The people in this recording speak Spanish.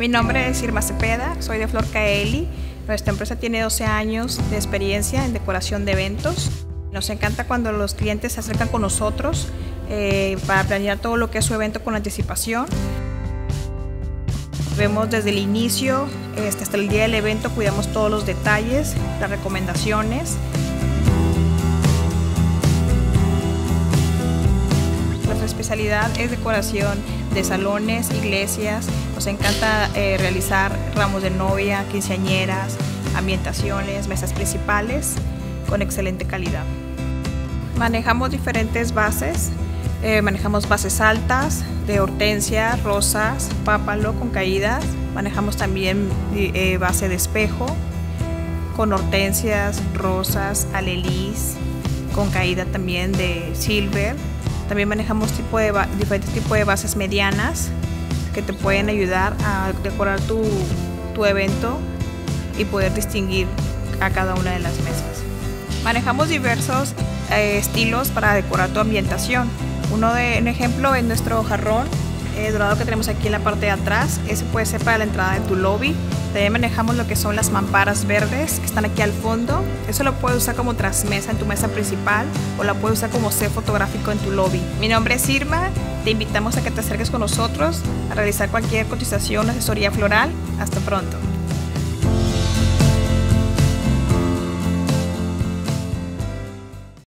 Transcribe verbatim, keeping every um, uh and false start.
Mi nombre es Irma Cepeda, soy de Flor Caeli. Nuestra empresa tiene doce años de experiencia en decoración de eventos. Nos encanta cuando los clientes se acercan con nosotros eh, para planear todo lo que es su evento con anticipación. Vemos desde el inicio este, hasta el día del evento, cuidamos todos los detalles, las recomendaciones. Nuestra especialidad es decoración de salones, iglesias. Nos encanta eh, realizar ramos de novia, quinceañeras, ambientaciones, mesas principales con excelente calidad. Manejamos diferentes bases, eh, manejamos bases altas de hortensias, rosas, pápalo con caídas. Manejamos también eh, base de espejo con hortensias, rosas, alelís, con caída también de silver. También manejamos tipo de diferentes tipos de bases medianas que te pueden ayudar a decorar tu, tu evento y poder distinguir a cada una de las mesas. Manejamos diversos eh, estilos para decorar tu ambientación. Uno de, un ejemplo es nuestro jarrón eh, dorado que tenemos aquí en la parte de atrás. Ese puede ser para la entrada de tu lobby. También manejamos lo que son las mamparas verdes que están aquí al fondo. Eso lo puedes usar como trasmesa en tu mesa principal o la puedes usar como set fotográfico en tu lobby. Mi nombre es Irma, te invitamos a que te acerques con nosotros a realizar cualquier cotización o asesoría floral. Hasta pronto.